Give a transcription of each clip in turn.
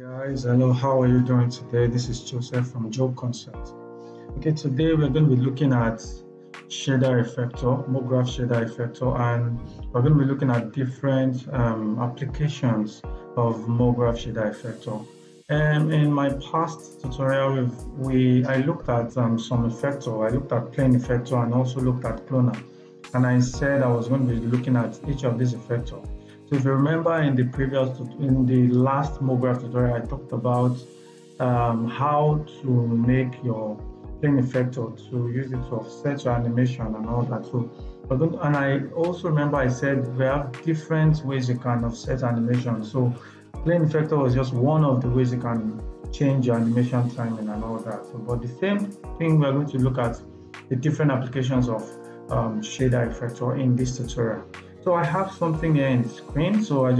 Guys, hello, how are you doing today? This is Joseph from Jouleconcepts. Okay, today we're going to be looking at shader effector, MoGraph shader effector, and we're going to be looking at different applications of MoGraph shader effector. In my past tutorial, I looked at some effector. I looked at plane effector and also looked at cloner, and I said I was going to be looking at each of these effector. So if you remember in the last MoGraph tutorial, I talked about how to make your plane effector, to use it to offset your animation and all that. So, and I also remember I said we have different ways you can offset animation. So plane effector was just one of the ways you can change your animation timing and all that. So, but the same thing, we're going to look at the different applications of shader effector in this tutorial. So I have something here in the screen, so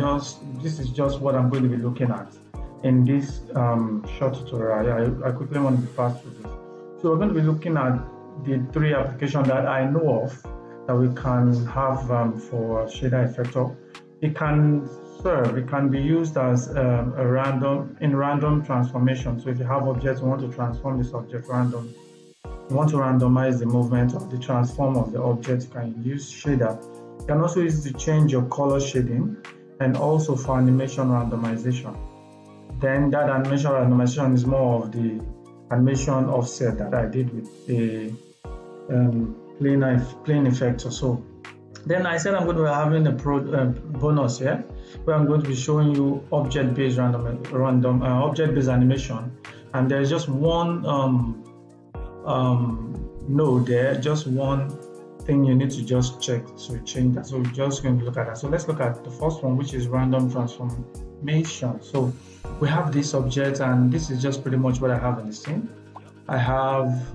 this is just what I'm going to be looking at in this short tutorial. I quickly want to be fast with this. So we're going to be looking at the three applications that I know of that we can have for shader effector. It can serve, it can be used as in random transformation. So if you have objects, you want to transform this object randomly. You want to randomize the movement of the transform of the object, you can use shader. You can also use it to change your color shading and also for animation randomization. Then that animation randomization is more of the animation offset that I did with the plane effector. So then I said I'm going to be having a bonus here where I'm going to be showing you object-based object-based animation, and there's just one node there, just one thing you need to just check to change that. So we're just going to look at that. So let's look at the first one, which is random transformation. So we have this object, and this is just pretty much what I have in the scene. I have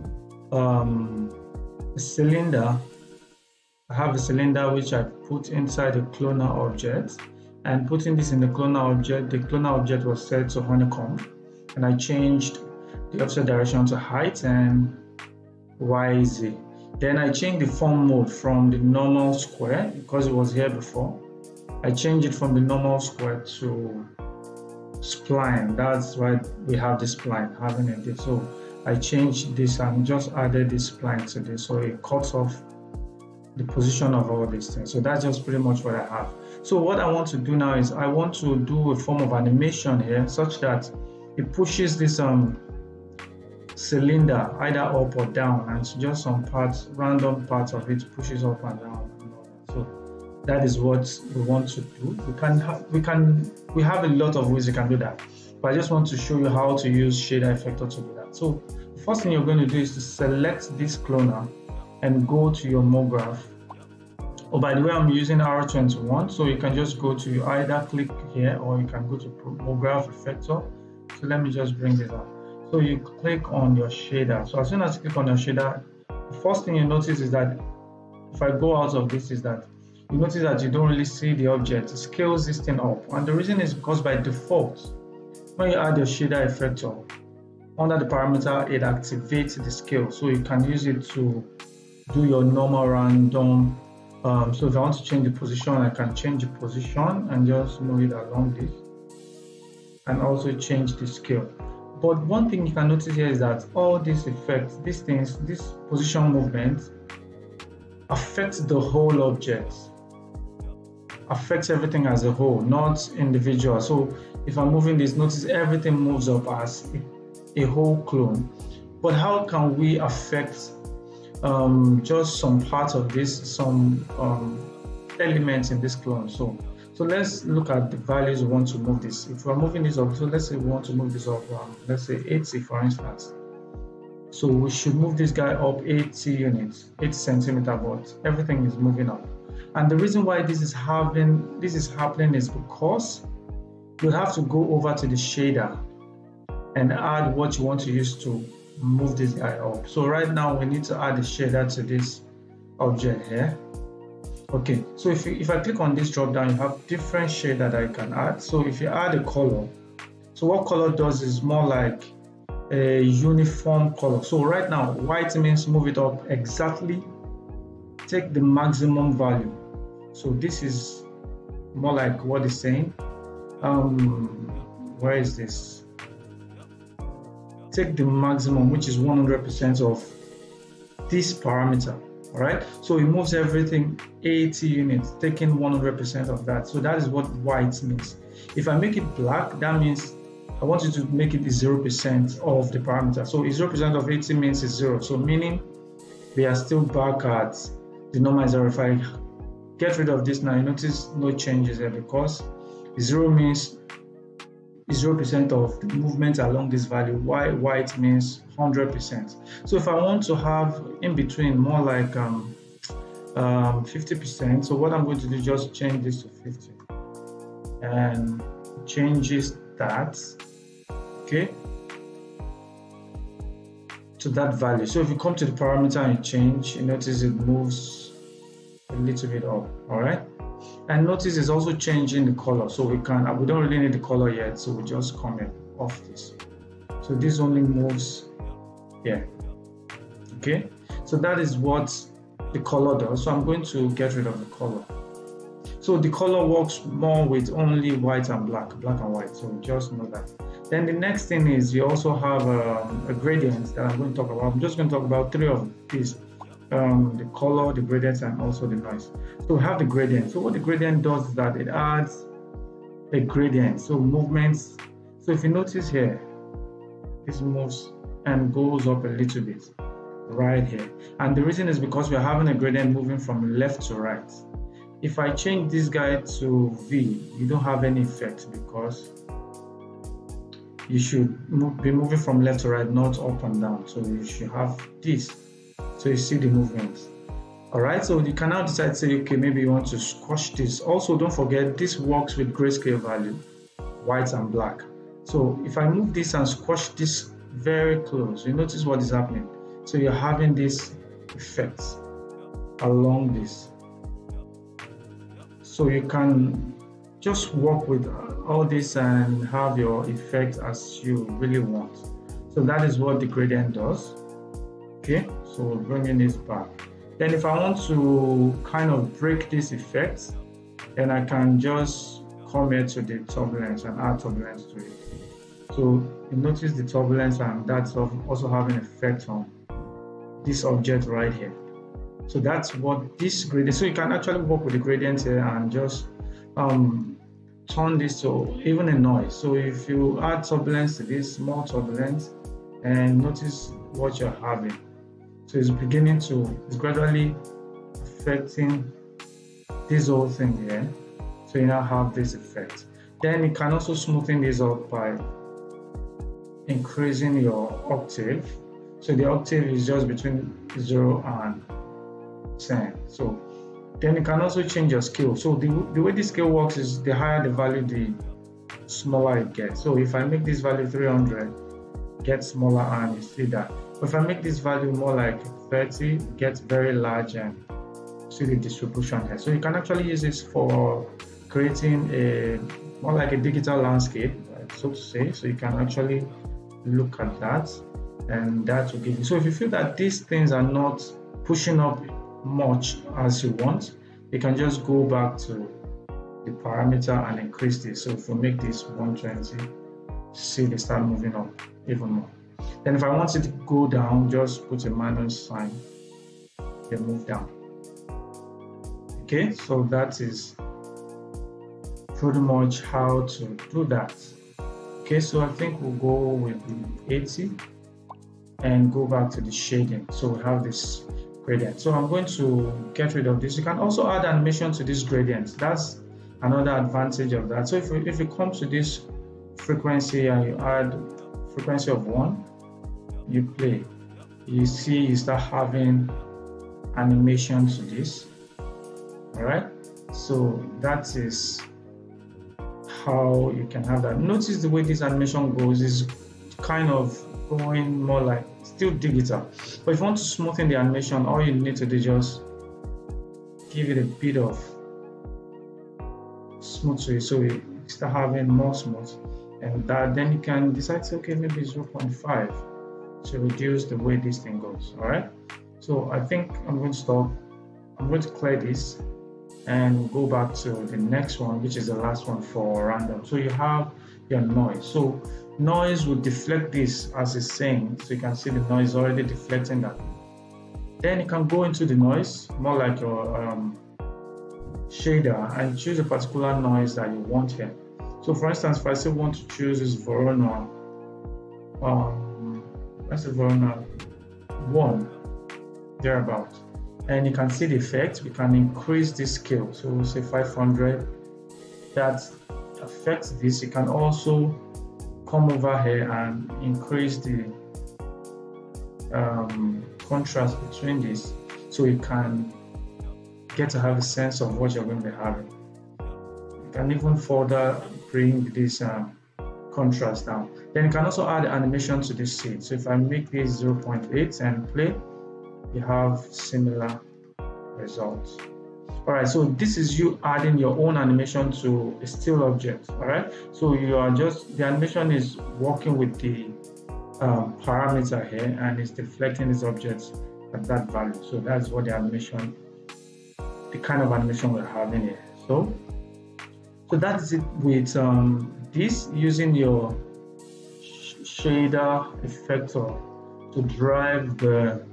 a cylinder. I have a cylinder which I put inside a cloner object, and putting this in the cloner object was set to honeycomb, and I changed the offset direction to height and YZ. Then I changed the form mode from the normal square, because it was here before. I changed it from the normal square to spline. That's why we have the spline having a div. So I changed this and just added this spline to this. So it cuts off the position of all these things. So that's just pretty much what I have. So what I want to do now is I want to do a form of animation here such that it pushes this cylinder either up or down, and just some parts, random parts of it, pushes up and down. So that is what we want to do. We have a lot of ways you can do that, but I just want to show you how to use shader effector to do that. So the first thing you're going to do is to select this cloner and go to your MoGraph. Oh, by the way, I'm using R21, so you can just go to either click here or you can go to MoGraph effector. So let me just bring this up. So you click on your shader. So as soon as you click on your shader, the first thing you notice is that if I go out of this, is that you notice that you don't really see the object. It scales this thing up, and the reason is because by default, when you add your shader effector under the parameter, it activates the scale. So you can use it to do your normal random. So if I want to change the position, I can change the position and just move it along this, and also change the scale. But one thing you can notice here is that all these effects, these things, this position movement affects the whole object, affects everything as a whole, not individual. So if I'm moving this, notice everything moves up as a whole clone. But how can we affect just some parts of this, some elements in this clone? So let's look at the values we want to move this. If we're moving this up, so let's say we want to move this up, let's say 80 for instance. So we should move this guy up 80 units, 80 centimeter, but everything is moving up. And the reason why this is happening is because you have to go over to the shader and add what you want to use to move this guy up. So right now we need to add a shader to this object here. Okay, so if I click on this drop down, you have different shades that I can add. So if you add a color, so what color does is more like a uniform color. So right now, white means move it up exactly, take the maximum value. So this is more like what it's saying. where is this? Take the maximum, which is 100% of this parameter. All right, so it moves everything 80 units, taking 100% of that. So that is what white means. If I make it black, that means I want you to make it 0% of the parameter. So 0% of 80 means it's 0. So meaning we are still back at the normalizer. If I get rid of this now, you notice no changes there because 0 means 0% of the movement along this value. White means 100%. So if I want to have in between more like 50%, so what I'm going to do, just change this to 50 and changes that, okay, to that value. So if you come to the parameter and you change, you notice it moves a little bit up. All right, and notice it's also changing the color, so we don't really need the color yet, so we just comment off this, so this only moves here. Okay, so that is what the color does. So I'm going to get rid of the color. So the color works more with only white and black and white, so just know that. Then the next thing is you also have a gradient that I'm going to talk about. I'm just going to talk about three of these. The color, the gradient, and also the noise. So we have the gradient. So what the gradient does is that it adds a gradient. So movements. So if you notice here, this moves and goes up a little bit right here. And the reason is because we're having a gradient moving from left to right. If I change this guy to V, you don't have any effect because you should be moving from left to right, not up and down. So you should have this. So you see the movement. All right, so you can now decide to say, okay, maybe you want to squash this. Also, don't forget, this works with grayscale value, white and black. So if I move this and squash this very close, you notice what is happening. So you're having this effect along this. So you can just work with all this and have your effect as you really want. So that is what the gradient does. Okay, so we're bringing this back. Then if I want to kind of break this effect, then I can just come here to the turbulence and add turbulence to it. So you notice the turbulence, and that's also having an effect on this object right here. So that's what this gradient. So you can actually work with the gradient here and just turn this to even a noise. So if you add turbulence to this, more turbulence, and notice what you're having. So it's beginning to, it's gradually affecting this whole thing here. So you now have this effect. Then you can also smoothen this out by increasing your octave. So the octave is just between 0 and 10. So then you can also change your scale. So the way this scale works is the higher the value, the smaller it gets. So if I make this value 300, it gets smaller, and you see that. If I make this value more like 30, it gets very large, and see the distribution here. So you can actually use this for creating a more like a digital landscape, so to say. So you can actually look at that, and that will give you. So if you feel that these things are not pushing up much as you want, you can just go back to the parameter and increase this. So if we make this 120, see they start moving up even more. Then if I want it to go down, just put a minus sign, they move down. Okay, so that is pretty much how to do that. Okay, so I think we'll go with the 80 and go back to the shading. So we have this gradient. So I'm going to get rid of this. You can also add animation to this gradient. That's another advantage of that. So if you come to this frequency and you add frequency of 1, you play, you see you start having animation to this. All right, so that is how you can have that. Notice the way this animation goes is kind of going more like still digital, but if you want to smoothen the animation, all you need to do is just give it a bit of smooth to it, so you start having more smooth. And that, then you can decide, okay, maybe 0.5 to reduce the way this thing goes. All right, so I think I'm going to stop. I'm going to clear this and go back to the next one, which is the last one for random. So you have your noise. So noise will deflect this as it's saying. So you can see the noise already deflecting that. Then you can go into the noise, more like your shader, and choose a particular noise that you want here. So for instance, if I still want to choose this Voronoi, that's a Voronoi 1, thereabout. And you can see the effect. We can increase this scale. So we'll say 500. That affects this. You can also come over here and increase the contrast between this, so you can get to have a sense of what you're going to be having. You can even further bring this contrast down. Then you can also add animation to this scene. So if I make this 0.8 and play, you have similar results. All right, so this is you adding your own animation to a still object. All right, so you are just, the animation is working with the parameter here, and it's deflecting these objects at that value. So that's what the animation, the kind of animation we're having here. So that's it with this, using your shader effector to drive the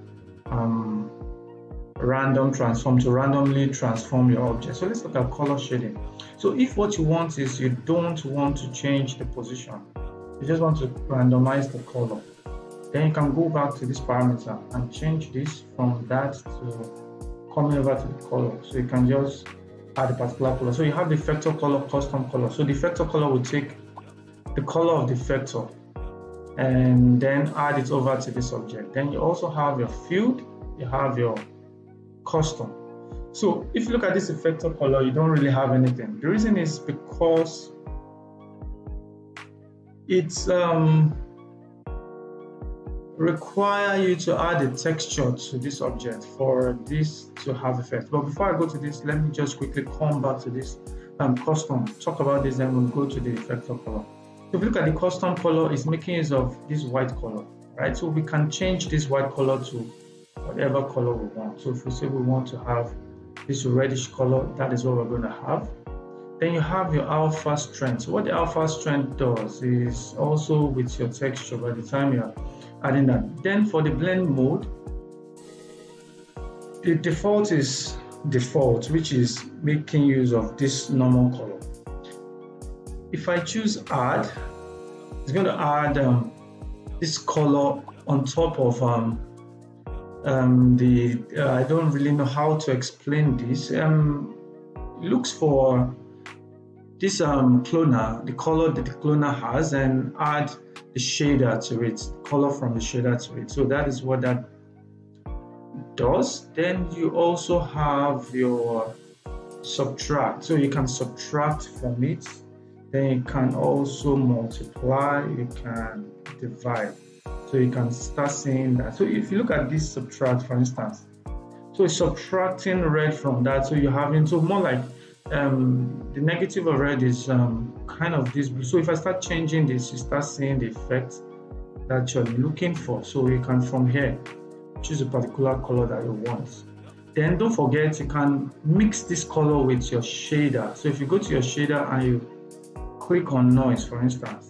random transform, to randomly transform your object. So let's look at color shading. So if what you want is, you don't want to change the position, you just want to randomize the color, then you can go back to this parameter and change this from that to coming over to the color. So you can just add a particular color. So you have the effector color, custom color. So the effector color will take the color of the effector and then add it over to this object. Then you also have your field, you have your custom. So if you look at this effector color, you don't really have anything. The reason is because it's require you to add a texture to this object for this to have effect. But before I go to this, let me just quickly come back to this custom, talk about this, then we'll go to the effector color. If you look at the custom color, it's making use of this white color, right? So we can change this white color to whatever color we want. So if we say we want to have this reddish color, that is what we're going to have. Then you have your alpha strength. So what the alpha strength does is also with your texture by the time you're adding that. Then for the blend mode, the default is default, which is making use of this normal color. If I choose add, it's going to add this color on top of I don't really know how to explain this. Looks for this cloner, the color that the cloner has, and add the shader to it, the color from the shader to it. So that is what that does. Then you also have your subtract. So you can subtract from it. Then you can also multiply, you can divide. So you can start seeing that. So if you look at this subtract, for instance, so it's subtracting red from that. So you're having, so more like the negative of red is kind of this blue. So if I start changing this, you start seeing the effect that you're looking for. So you can from here choose a particular color that you want. Then don't forget, you can mix this color with your shader. So if you go to your shader and you click on noise, for instance,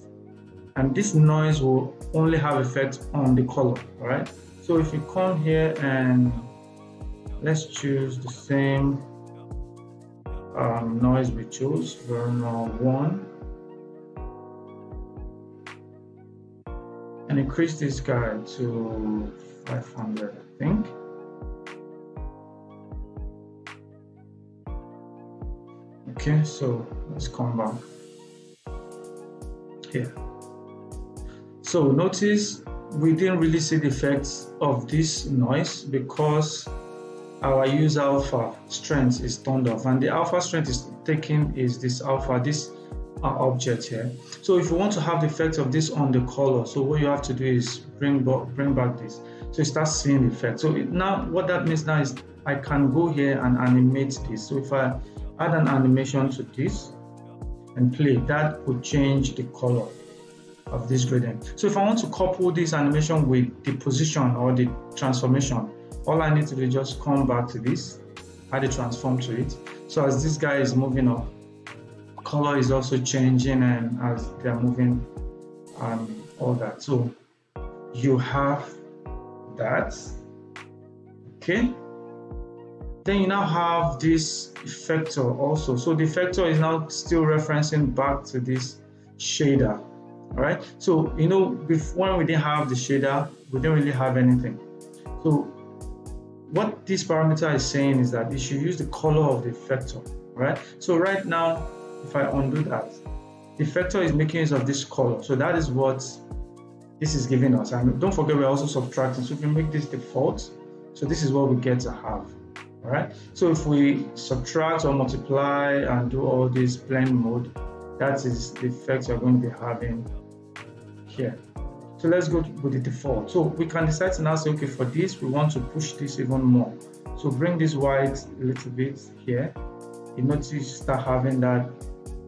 and this noise will only have effect on the color, right? So if you come here and let's choose the same noise we chose, Voronoi 1, and increase this guy to 500, I think. Okay, so let's come back here. So notice we didn't really see the effects of this noise because our use alpha strength is turned off, and the alpha strength is taken is this alpha, this object here. So if you want to have the effect of this on the color, so what you have to do is bring back this, so you start seeing the effect. So now what that means now is I can go here and animate this. So if I add an animation to this and play, that would change the color of this gradient. So if I want to couple this animation with the position or the transformation, all I need to do is just come back to this, add a transform to it. So as this guy is moving up, color is also changing and as they are moving and all that. So you have that. Okay, then you now have this effector also. So the effector is now still referencing back to this shader. All right, so you know, before we didn't have the shader, we didn't really have anything. So what this parameter is saying is that you should use the color of the effector. Right, so right now if I undo that, the effector is making use of this color. So that is what this is giving us. And don't forget, we're also subtracting. So if we make this default, so this is what we get to have. All right, so if we subtract or multiply and do all this blend mode, that is the effects we're going to be having here. So let's go with the default. So we can decide to now say, okay, for this we want to push this even more. So bring this white a little bit here. You notice you start having that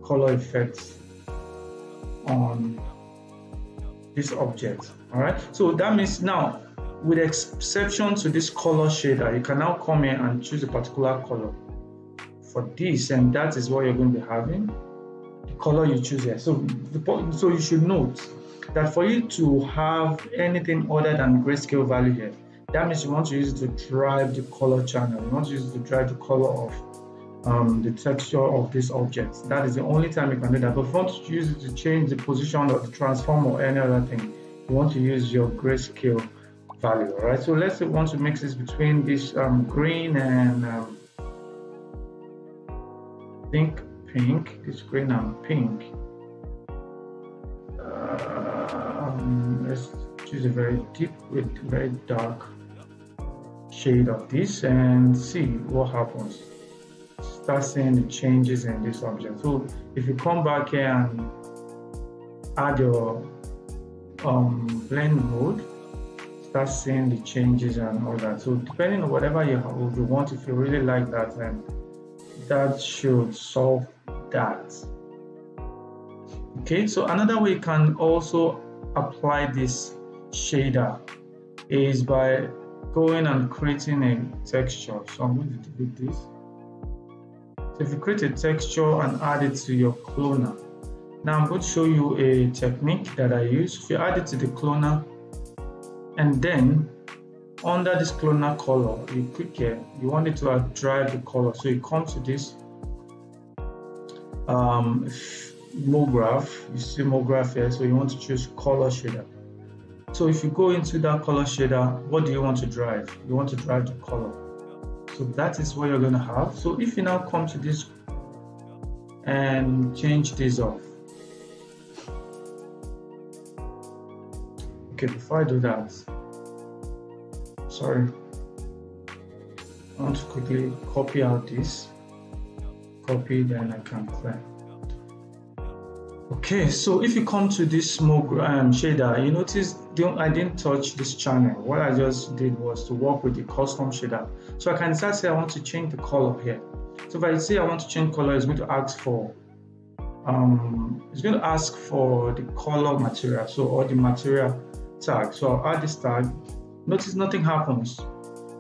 color effect on this object. All right, so that means now, with exception to this color shader, you can now come in and choose a particular color for this, and that is what you're going to be having, the color you choose here. So you should note that for you to have anything other than grayscale value here, that means you want to use it to drive the color channel. You want to use it to drive the color of the texture of this object. That is the only time you can do that. But if you want to use it to change the position or the transform or any other thing, you want to use your grayscale value. All right, so let's say we want to mix this between this green and I think pink, this green and pink. Let's choose a very deep with very dark shade of this and see what happens. Start seeing the changes in this object. So if you come back here and add your blend mode, start seeing the changes and all that. So depending on whatever you want, if you really like that, then that should solve that. Okay, so another way you can also apply this shader is by going and creating a texture. So I'm going to delete this. So if you create a texture and add it to your cloner. Now I'm going to show you a technique that I use. If you add it to the cloner, and then under this cloner color, you click here, you want it to drive the color. So you come to this MoGraph, you see MoGraph here, so you want to choose color shader. So if you go into that color shader, what do you want to drive? You want to drive the color. So that is what you're going to have. So if you now come to this and change this off. Okay, before I do that, sorry, I want to quickly copy out this, copy, then I can clear. Okay, so if you come to this MoGraph shader, you notice I didn't touch this channel. What I just did was to work with the custom shader. So I can start saying I want to change the color here. So if I say I want to change color, it's going to ask for the color material, so all the material tag. So I'll add this tag. Notice nothing happens,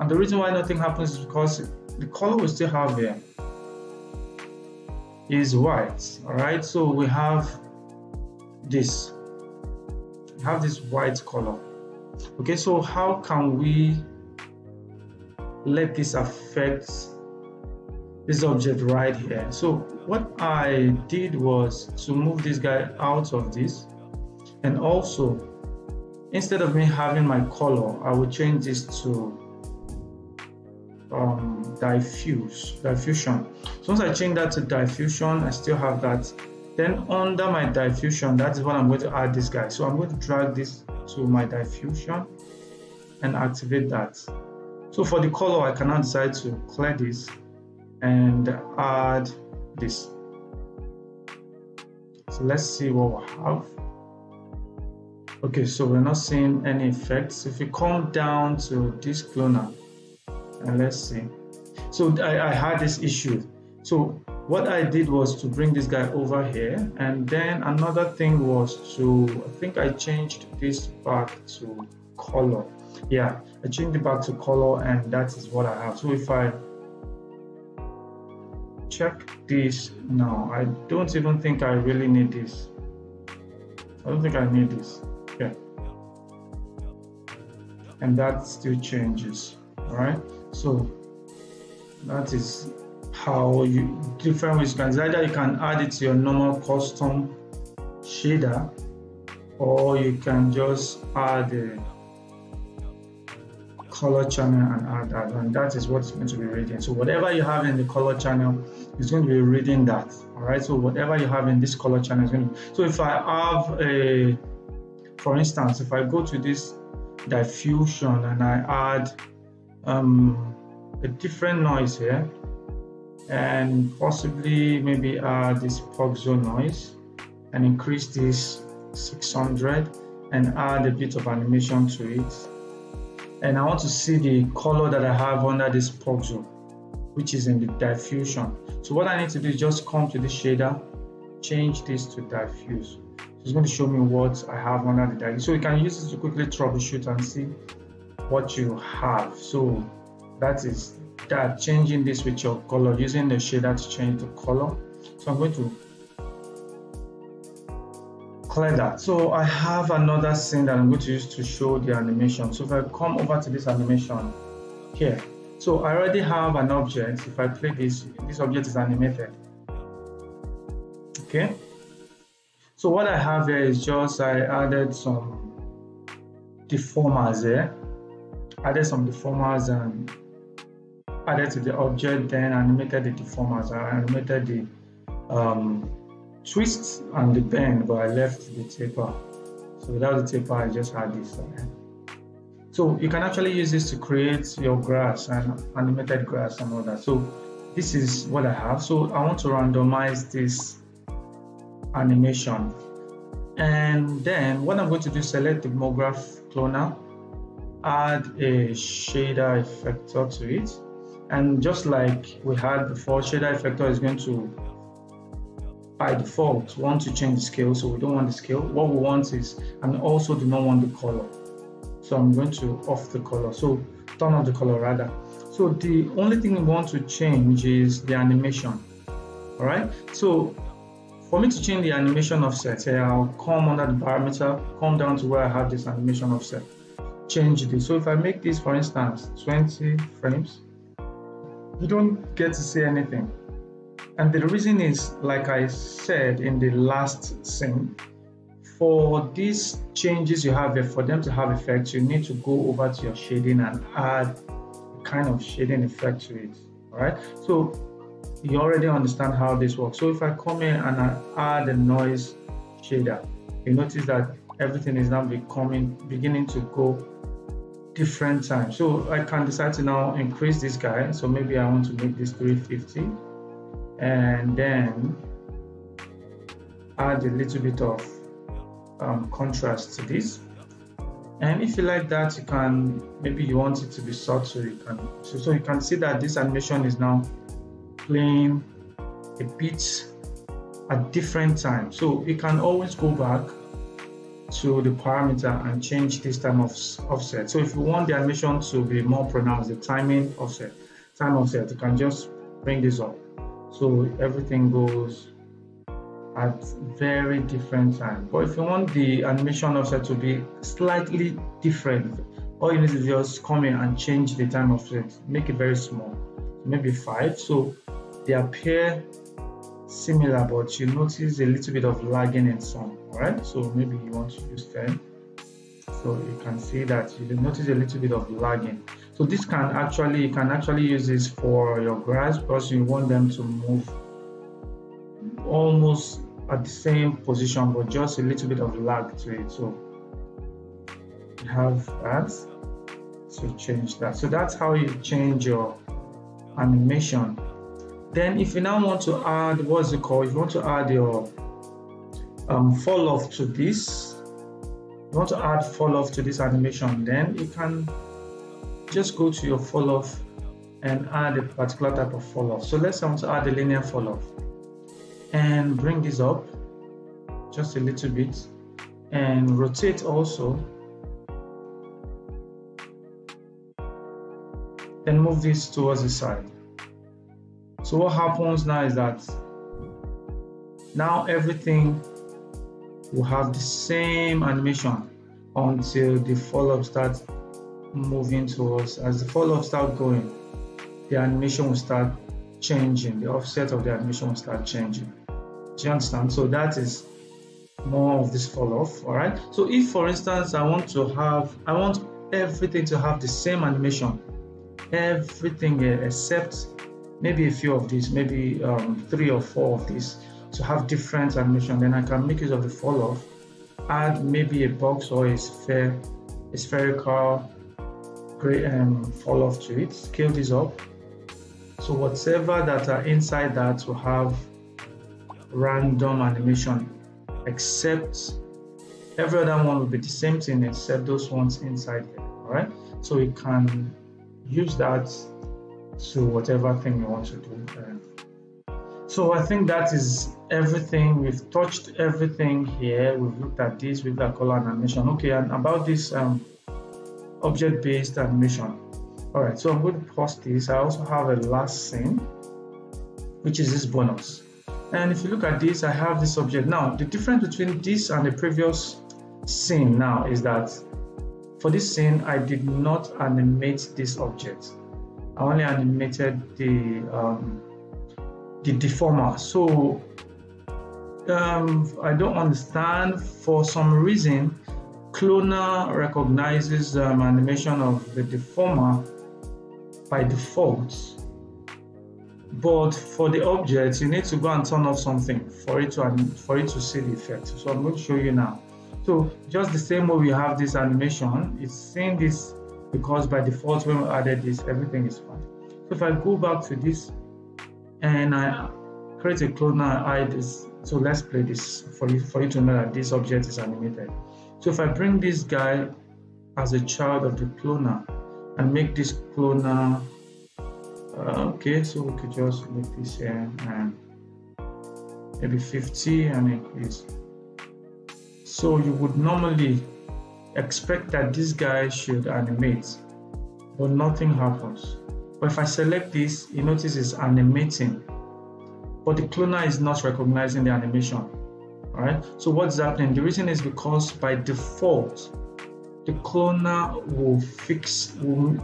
and the reason why nothing happens is because the color we still have here is white. All right, so we have this white color. Okay, so how can we let this affect this object right here? So what I did was to move this guy out of this, and also instead of me having my color, I will change this to diffusion. So once I change that to diffusion, I still have that. Then under my diffusion, that's what I'm going to add this guy. So I'm going to drag this to my diffusion and activate that. So for the color, I can now decide to clear this and add this. So let's see what we have. Okay, so we're not seeing any effects. If you come down to this cloner, and let's see. So I had this issue. So what I did was to bring this guy over here, and then another thing was to, I think I changed this back to color. Yeah, I changed it back to color, and that is what I have. So if I check this now. I don't even think I really need this. I don't think I need this. Okay. And that still changes. All right. So that is how you different ways you can. Either you can add it to your normal custom shader, or you can just add a color channel and add that, and that is what's going to be reading. So whatever you have in the color channel is going to be reading that. All right. So whatever you have in this color channel is going to be. So if I have a, for instance, if I go to this diffusion and I add a different noise here, and possibly maybe add this POGZO noise and increase this 600 and add a bit of animation to it, and I want to see the color that I have under this POGZO, which is in the diffusion. So what I need to do is just come to the shader, change this to diffuse. It's going to show me what I have under the diffusion. So you can use this to quickly troubleshoot and see what you have. So that is that, changing this with your color, using the shader to change the color. So I'm going to clear that. So I have another scene that I'm going to use to show the animation. So if I come over to this animation here, so I already have an object. If I play this, this object is animated. Okay. So what I have here is just I added some deformers there, added some deformers and added to the object, then animated the deformers. I animated the twists and the bend, but I left the taper. So without the taper, I just had this there. So you can actually use this to create your grass and animated grass and all that. So this is what I have. So I want to randomize this animation, and then what I'm going to do, select the MoGraph Cloner, add a shader effector to it, and just like we had before, shader effector is going to by default want to change the scale, so we don't want the scale. What we want is, and also do not want the color, so I'm going to off the color, so turn off the color rather. So the only thing we want to change is the animation. All right, so for me to change the animation offset, I'll come under the parameter, come down to where I have this animation offset, change this. So if I make this, for instance, 20 frames, you don't get to see anything. And the reason is, like I said in the last scene, for these changes you have, for them to have effects, you need to go over to your shading and add a kind of shading effect to it. All right. So you already understand how this works. So if I come in and I add a noise shader, you notice that everything is now beginning to go different times. So I can decide to now increase this guy. So maybe I want to make this 350 and then add a little bit of contrast to this. And if you like that, you can, maybe you want it to be subtle, you can, so you can see that this animation is now playing a bit at different times. So you can always go back to the parameter and change this time of offset. So if you want the animation to be more pronounced, the timing offset, time offset, you can just bring this up. So everything goes at very different time. But if you want the animation offset to be slightly different, all you need to just come in and change the time offset, make it very small, maybe 5, so they appear similar, but you notice a little bit of lagging in some. All right, so maybe you want to use 10, so you can see that you notice a little bit of lagging. So this can actually, you can actually use this for your grass, because you want them to move almost at the same position, but just a little bit of lag to it. So you have that, so change that. So that's how you change your animation. Then if you now want to add, what's it called, if you want to add your fall off to this, you want to add fall off to this animation, then you can just go to your fall off and add a particular type of fall off. So let's say I want to add a linear fall off and bring this up just a little bit and rotate also, then move this towards the side. So what happens now is that now everything will have the same animation until the follow-up starts moving towards. As the follow-up starts going, the animation will start changing, the offset of the animation will start changing. Do you understand? So that is more of this follow-off. All right. So if, for instance, I want everything to have the same animation, everything here except maybe a few of these, maybe 3 or 4 of these, to have different animation, then I can make use of the follow-off, add maybe a box or a sphere, a spherical gray follow-off to it, scale this up. So whatever that are inside that will have random animation, except every other one will be the same thing except those ones inside there. All right, so you can use that to whatever thing you want to do. So I think that is everything. We've touched everything here. We've looked at this, we've got color animation. Okay, and about this object-based animation. All right, so I'm going to pause this. I also have a last scene, which is this bonus. And if you look at this, I have this object. Now, the difference between this and the previous scene now is that for this scene, I did not animate this object. I only animated the deformer. So I don't understand, for some reason, Cloner recognizes the animation of the deformer by default. But for the object, you need to go and turn off something for it to see the effect. So I'm going to show you now. So just the same way we have this animation, it's seeing this because by default when we added this, everything is fine. So if I go back to this and I create a cloner, I add this. So let's play this for you to know that this object is animated. So if I bring this guy as a child of the cloner and make this cloner. Okay, so we could just make this here and maybe 50 and increase. So you would normally expect that this guy should animate, but nothing happens. But if I select this, you notice it's animating, but the cloner is not recognizing the animation. All right, so what's happening? The reason is because by default, the cloner will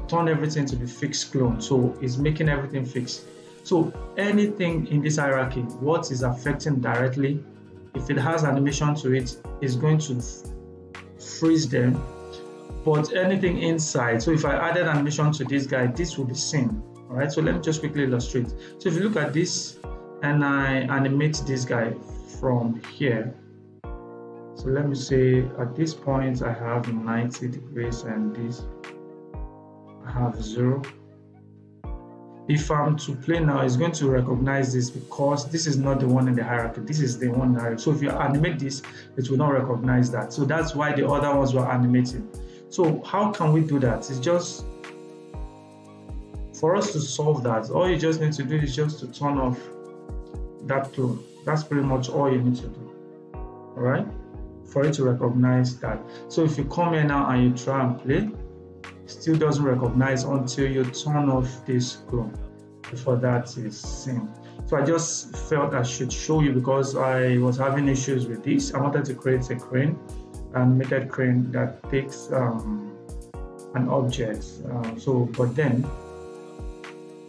turn everything to be fixed clone. So it's making everything fixed. So anything in this hierarchy, what is affecting directly, if it has animation to it, is going to freeze them. But anything inside, so if I added animation to this guy, this will be seen. All right, so let me just quickly illustrate. So if you look at this and I animate this guy from here, so let me say at this point I have 90 degrees and this I have 0. If I'm to play now, it's going to recognize this because this is not the one in the hierarchy. This is the one in the hierarchy. So if you animate this, it will not recognize that. So that's why the other ones were animated. So how can we do that? It's just for us to solve that. All you just need to do is just to turn off that clone. That's pretty much all you need to do. All right, for it to recognize that. So if you come here now and you try and play, it still doesn't recognize until you turn off this clone. Before that is seen. So I just felt I should show you because I was having issues with this. I wanted to create a crane, animated crane that takes an object. But then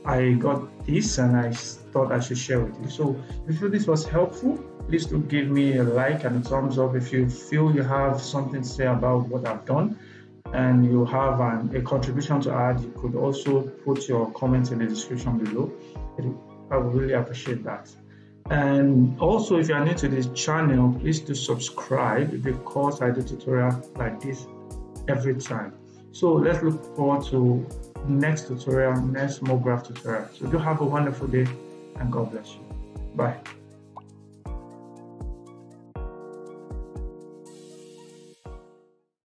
I got this and I thought I should share with you. So if you feel this was helpful, please do give me a like and a thumbs up if you feel you have something to say about what I've done and you have a contribution to add. You could also put your comments in the description below. I would really appreciate that. And also, if you are new to this channel, please do subscribe because I do tutorial like this every time. So let's look forward to next tutorial, next MoGraph tutorial. So do have a wonderful day and God bless you. Bye.